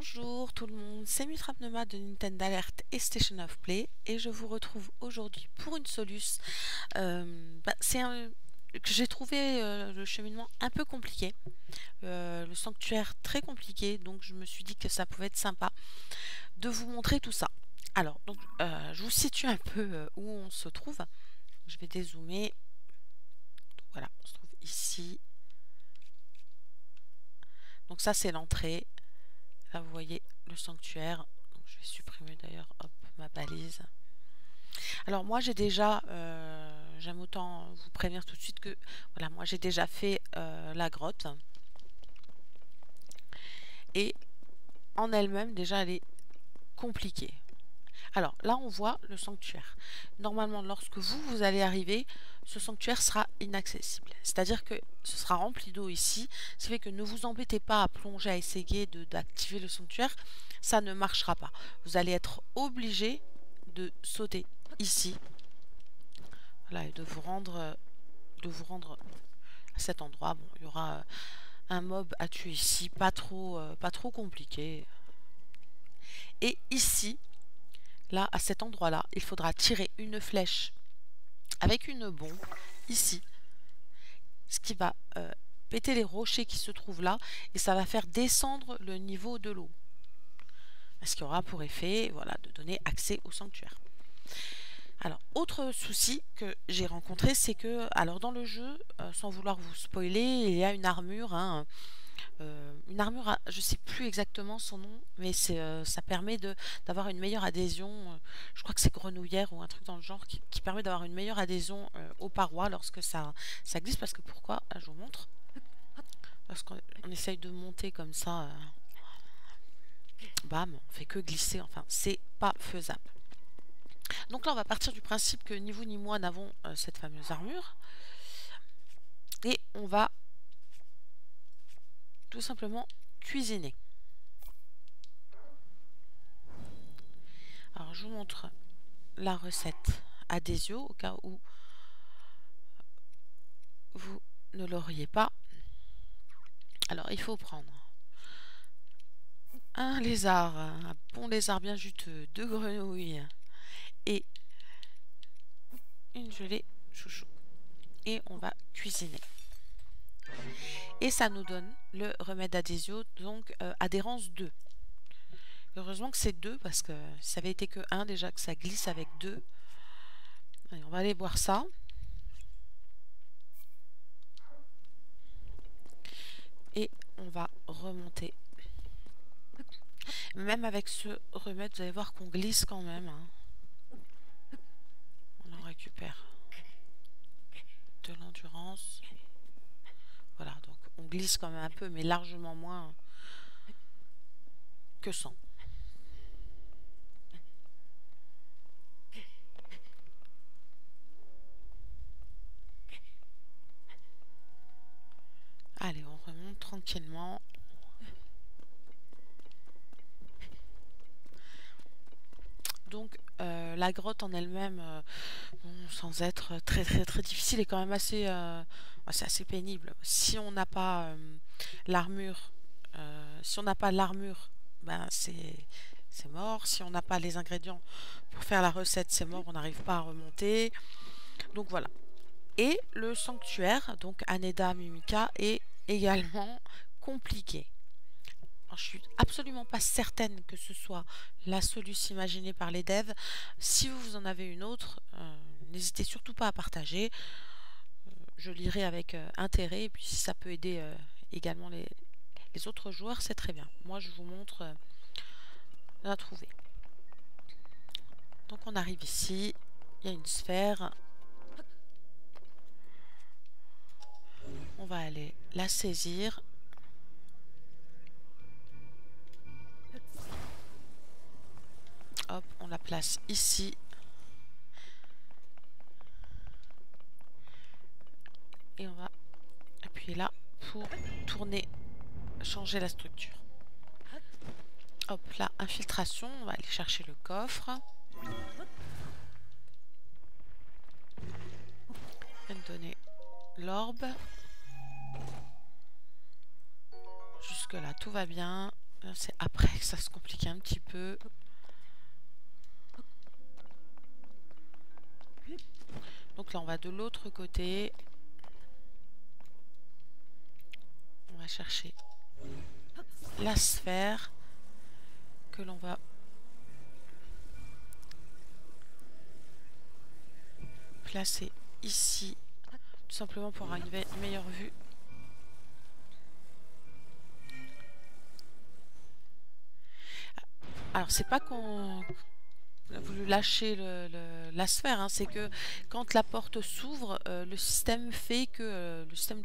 Bonjour tout le monde, c'est Mythrapneuma de Nintendo Alert et Station of Play et je vous retrouve aujourd'hui pour une soluce. J'ai trouvé le cheminement un peu compliqué, le sanctuaire très compliqué, donc je me suis dit que ça pouvait être sympa de vous montrer tout ça. Alors, donc, je vous situe un peu où on se trouve. Je vais dézoomer. Voilà, on se trouve ici. Donc ça c'est l'entrée. Là vous voyez le sanctuaire. Donc, je vais supprimer d'ailleurs ma balise. Alors moi j'ai déjà, j'aime autant vous prévenir tout de suite que voilà, moi j'ai déjà fait la grotte. Et en elle-même déjà elle est compliquée. Alors là on voit le sanctuaire. Normalement lorsque vous allez arriver, ce sanctuaire sera inaccessible. C'est-à-dire que ce sera rempli d'eau ici. Ce qui fait que ne vous embêtez pas à plonger, à essayer d'activer le sanctuaire. Ça ne marchera pas. Vous allez être obligé de sauter ici. Voilà, et de vous rendre à cet endroit. Bon, il y aura un mob à tuer ici. Pas trop compliqué. Et ici, là, à cet endroit-là, il faudra tirer une flèche avec une bombe, ici, ce qui va péter les rochers qui se trouvent là, et ça va faire descendre le niveau de l'eau. Ce qui aura pour effet, voilà, de donner accès au sanctuaire. Alors, autre souci que j'ai rencontré, c'est que, alors dans le jeu, sans vouloir vous spoiler, il y a une armure, hein, une armure, je ne sais plus exactement son nom, mais ça permet d'avoir une meilleure adhésion, je crois que c'est grenouillère ou un truc dans le genre, qui permet d'avoir une meilleure adhésion aux parois lorsque ça glisse, parce que pourquoi, là, je vous montre, parce qu'on essaye de monter comme ça, bam, on fait que glisser, enfin c'est pas faisable. Donc là on va partir du principe que ni vous ni moi n'avons cette fameuse armure, et on va tout simplement cuisiner. Alors je vous montre la recette Adesio au cas où vous ne l'auriez pas. Alors il faut prendre un lézard, un bon lézard bien juteux, 2 grenouilles et une gelée chouchou, et on va cuisiner. Et ça nous donne le remède Adesio, donc adhérence 2. Heureusement que c'est 2, parce que ça avait été que 1 déjà, que ça glisse avec 2. Allez, on va aller boire ça. Et on va remonter. Même avec ce remède, vous allez voir qu'on glisse quand même, hein. On en récupère de l'endurance. Voilà, donc on glisse quand même un peu, mais largement moins que 100. Allez, on remonte tranquillement. Donc la grotte en elle-même, bon, sans être très difficile, est quand même assez pénible. Si on n'a pas l'armure, ben c'est mort. Si on n'a pas les ingrédients pour faire la recette, c'est mort, on n'arrive pas à remonter. Donc voilà. Et le sanctuaire, donc Aneda Mimika, est également compliqué. Alors, je suis absolument pas certaine que ce soit la solution imaginée par les devs. Si vous en avez une autre, n'hésitez surtout pas à partager. Je lirai avec intérêt, et puis si ça peut aider également les autres joueurs, c'est très bien. Moi je vous montre la trouver. Donc on arrive ici, il y a une sphère. On va aller la saisir. Hop, on la place ici. Et on va appuyer là pour tourner, changer la structure. Hop, là, infiltration. On va aller chercher le coffre. On va donner l'orbe. Jusque là, tout va bien. C'est après que ça se complique un petit peu. Donc là on va de l'autre côté. On va chercher la sphère que l'on va placer ici, tout simplement pour arriver à une meilleure vue. Alors c'est pas qu'on a voulu lâcher la sphère, hein, c'est que quand la porte s'ouvre, le système du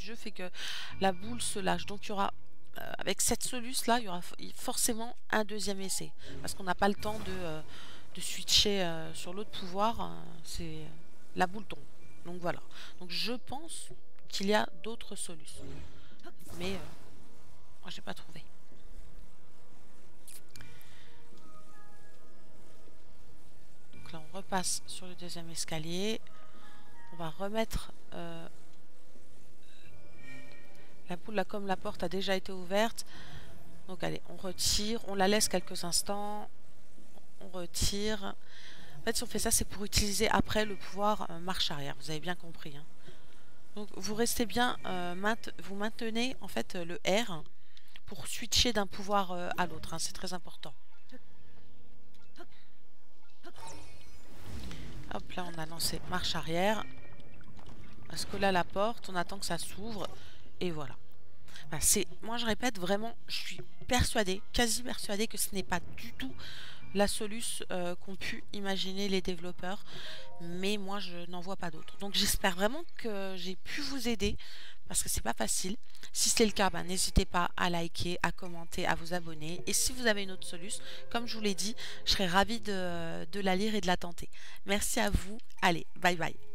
jeu fait que la boule se lâche. Donc il y aura, avec cette soluce là, il y aura forcément un deuxième essai. Parce qu'on n'a pas le temps de switcher sur l'autre pouvoir, hein, c'est la boule tombe. Donc voilà. Donc je pense qu'il y a d'autres solutions. Mais moi j'ai pas trouvé. Là, on repasse sur le deuxième escalier. On va remettre la boule là, comme la porte a déjà été ouverte. Donc allez, on retire, on la laisse quelques instants, on retire. En fait, si on fait ça, c'est pour utiliser après le pouvoir marche arrière. Vous avez bien compris, hein. Donc vous restez bien, vous maintenez en fait le R pour switcher d'un pouvoir à l'autre, hein. C'est très important. Hop là, on a lancé marche arrière. Parce que là, la porte, on attend que ça s'ouvre. Et voilà. Ben, moi, je répète, vraiment, je suis persuadée, quasi persuadée que ce n'est pas du tout la solution qu'ont pu imaginer les développeurs. Mais moi, je n'en vois pas d'autre. Donc, j'espère vraiment que j'ai pu vous aider. Parce que c'est pas facile. Si c'est le cas, ben, n'hésitez pas à liker, à commenter, à vous abonner. Et si vous avez une autre solution, comme je vous l'ai dit, je serai ravie de la lire et de la tenter. Merci à vous. Allez, bye bye.